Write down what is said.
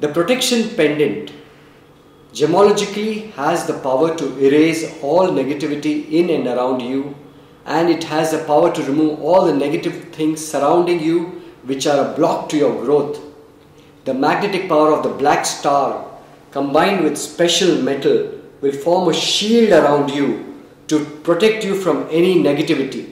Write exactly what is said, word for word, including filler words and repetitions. The protection pendant gemologically has the power to erase all negativity in and around you, and it has the power to remove all the negative things surrounding you which are a block to your growth. The magnetic power of the black star combined with special metal will form a shield around you to protect you from any negativity.